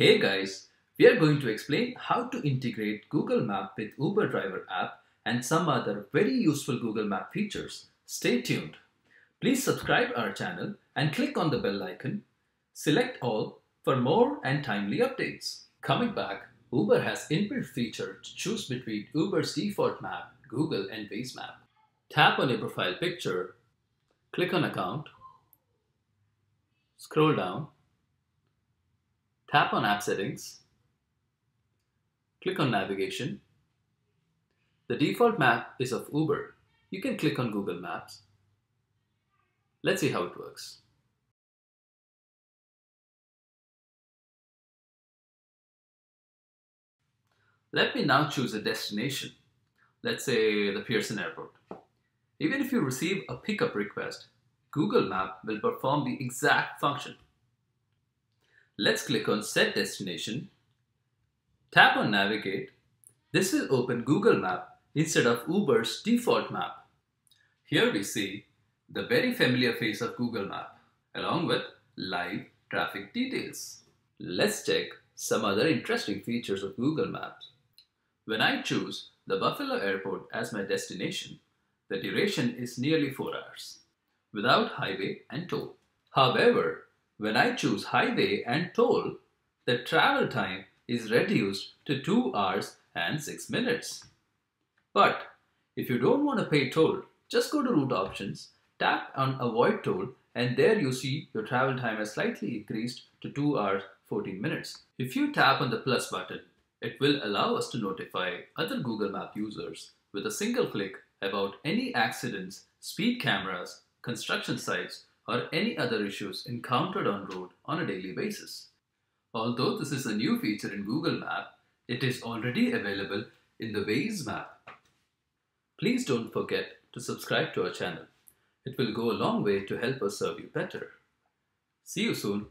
Hey guys, we are going to explain how to integrate Google Maps with Uber driver app and some other very useful Google Map features. Stay tuned. Please subscribe our channel and click on the bell icon. Select all for more and timely updates. Coming back, Uber has inbuilt feature to choose between Uber's default map, Google and Waze map. Tap on your profile picture, click on account, scroll down. Tap on App Settings, click on Navigation. The default map is of Uber. You can click on Google Maps. Let's see how it works. Let me now choose a destination. Let's say the Pearson Airport. Even if you receive a pickup request, Google Maps will perform the exact function. Let's click on Set Destination, tap on Navigate. This will open Google Map instead of Uber's default map. Here we see the very familiar face of Google Map along with live traffic details. Let's check some other interesting features of Google Maps. When I choose the Buffalo Airport as my destination, the duration is nearly 4 hours without highway and toll. However, when I choose highway and toll, the travel time is reduced to 2 hours and 6 minutes. But if you don't want to pay toll, just go to route options, tap on avoid toll, and there you see your travel time has slightly increased to 2 hours 14 minutes. If you tap on the plus button, it will allow us to notify other Google Map users with a single click about any accidents, speed cameras, construction sites, or any other issues encountered on road on a daily basis. Although this is a new feature in Google Map, it is already available in the Waze map. Please don't forget to subscribe to our channel. It will go a long way to help us serve you better. See you soon.